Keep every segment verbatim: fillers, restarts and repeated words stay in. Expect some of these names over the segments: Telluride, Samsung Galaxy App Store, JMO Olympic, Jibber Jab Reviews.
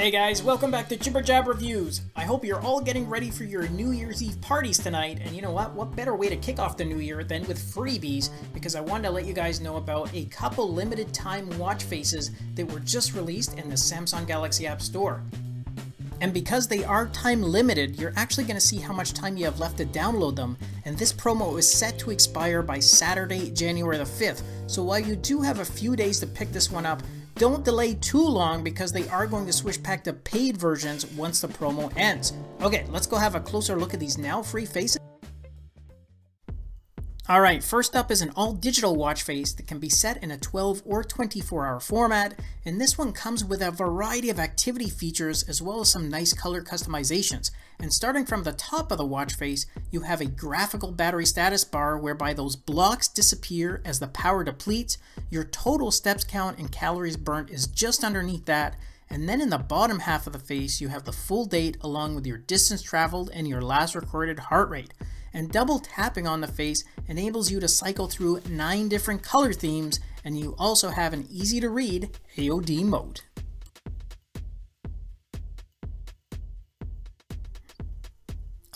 Hey guys, welcome back to Jibber Jab Reviews. I hope you're all getting ready for your New Year's Eve parties tonight, and you know what, what better way to kick off the new year than with freebies, because I wanted to let you guys know about a couple limited time watch faces that were just released in the Samsung Galaxy App Store. And because they are time limited, you're actually going to see how much time you have left to download them, and this promo is set to expire by Saturday, January the fifth, so while you do have a few days to pick this one up, don't delay too long because they are going to switch back to paid versions once the promo ends. Okay, let's go have a closer look at these now free faces. Alright, first up is an all-digital watch face that can be set in a twelve or twenty-four hour format, and this one comes with a variety of activity features as well as some nice color customizations. And starting from the top of the watch face, you have a graphical battery status bar whereby those blocks disappear as the power depletes. Your total steps count and calories burnt is just underneath that, and then in the bottom half of the face you have the full date along with your distance traveled and your last recorded heart rate. And double tapping on the face enables you to cycle through nine different color themes, and you also have an easy to read A O D mode.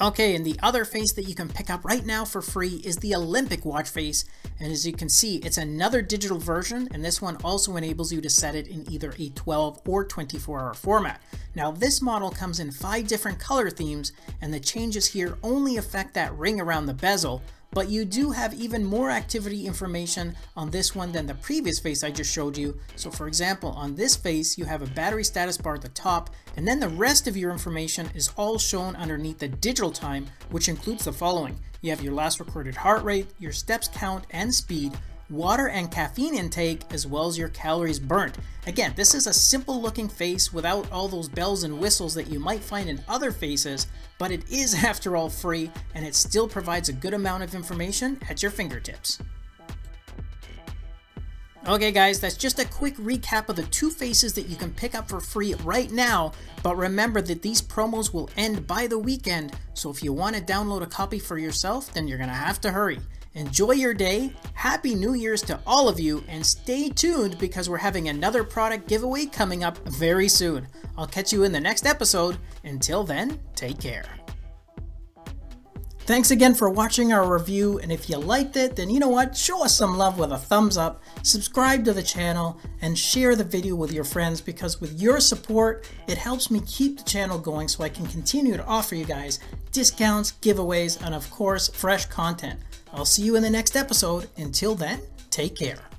Okay, and the other face that you can pick up right now for free is the Olympic watch face, and as you can see it's another digital version, and this one also enables you to set it in either a twelve or twenty-four hour format. Now this model comes in five different color themes, and the changes here only affect that ring around the bezel, but you do have even more activity information on this one than the previous face I just showed you. So for example, on this face you have a battery status bar at the top, and then the rest of your information is all shown underneath the digital time, which includes the following. You have your last recorded heart rate, your steps count and speed, water and caffeine intake, as well as your calories burnt. Again, this is a simple looking face without all those bells and whistles that you might find in other faces, but it is after all free, and it still provides a good amount of information at your fingertips. Okay guys, that's just a quick recap of the two faces that you can pick up for free right now, but remember that these promos will end by the weekend, so if you want to download a copy for yourself, then you're going to have to hurry. Enjoy your day, Happy New Year's to all of you, and stay tuned because we're having another product giveaway coming up very soon. I'll catch you in the next episode. Until then, take care. Thanks again for watching our review, and if you liked it, then you know what, show us some love with a thumbs up, subscribe to the channel, and share the video with your friends, because with your support, it helps me keep the channel going so I can continue to offer you guys discounts, giveaways, and of course, fresh content. I'll see you in the next episode. Until then, take care.